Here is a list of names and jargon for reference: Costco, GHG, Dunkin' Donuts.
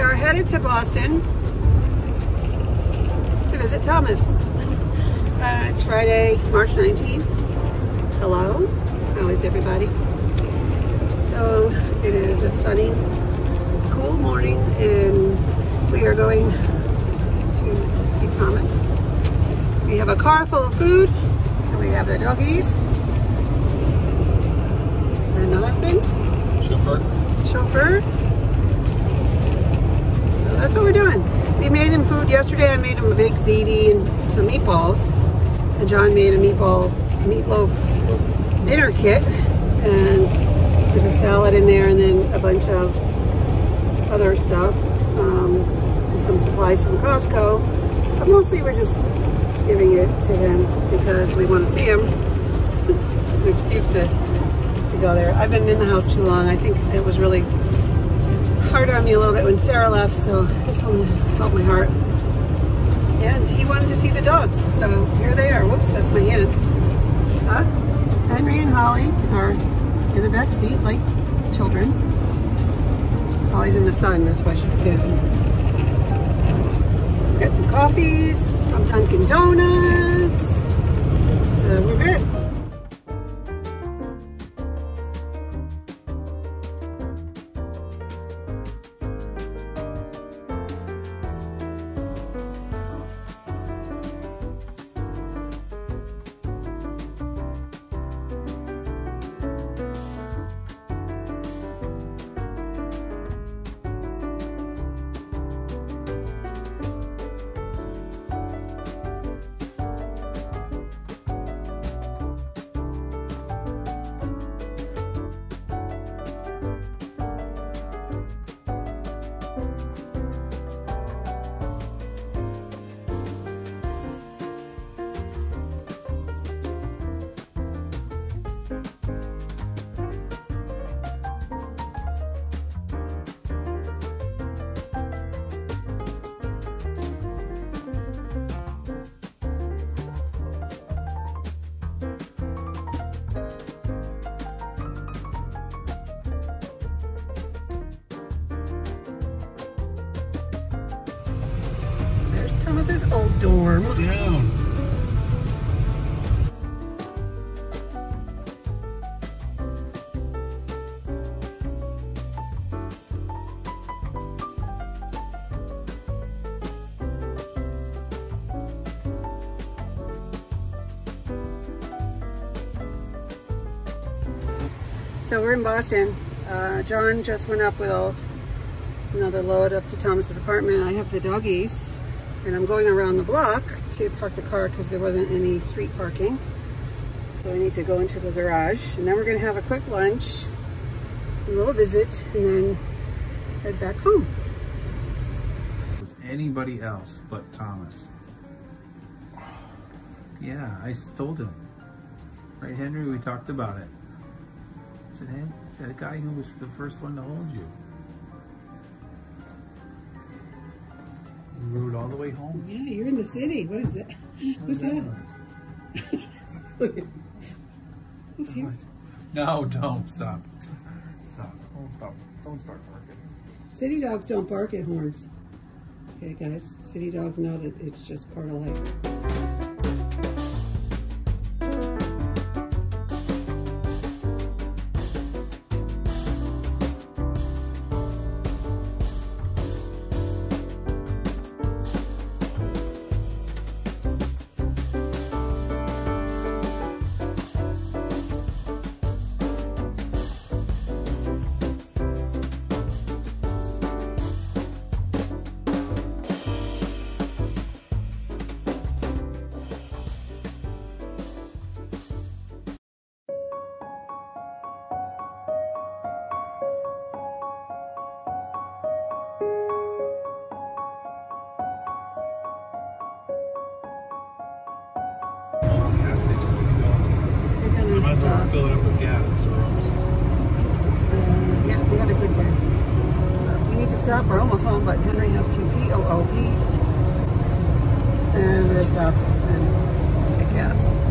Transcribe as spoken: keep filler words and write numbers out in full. we are headed to Boston to visit Thomas. Uh, it's Friday, March nineteenth. Hello, how is everybody? So it is a sunny, cool morning, and we are going to see Thomas. We have a car full of food, and we have the doggies, and the husband, chauffeur, chauffeur. So that's what we're doing. We made him food yesterday. I made him a big ziti and some meatballs, and John made a meatball meatloaf dinner kit, and there's a salad in there, and then a bunch of other stuff, um, and some supplies from Costco. But mostly we're just giving it to him because we want to see him. It's an excuse to to go there. I've been in the house too long. I think it was really hard on me a little bit when Sarah left, so this one helped my heart. And he wanted to see the dogs, so here they are. Whoops, that's my hand. Huh? Henry and Holly are in the back seat like children. Holly's in the sun, that's why she's panting. Got some coffees from Dunkin' Donuts, so we're good. This is old dorm. Look down. So we're in Boston. Uh, John just went up with a, another load up to Thomas's apartment. I have the doggies. And I'm going around the block to park the car because there wasn't any street parking. So I need to go into the garage. And then we're going to have a quick lunch, a little visit, and then head back home. With anybody else but Thomas. Yeah, I told him. Right, Henry? We talked about it. I said, hey, that guy who was the first one to hold you. Route all the way home. Yeah, you're in the city. What is that? Who's that? Who's here? No, don't stop. Stop. Don't stop. Don't start barking. City dogs don't bark at horns. Okay, guys. City dogs know that it's just part of life. Might as well fill it up with gas because we're almost. Uh, yeah, we had a good day. Uh, we need to stop. We're almost home, but Henry has to pee. Oh, oh, pee. And we're going to stop and get gas.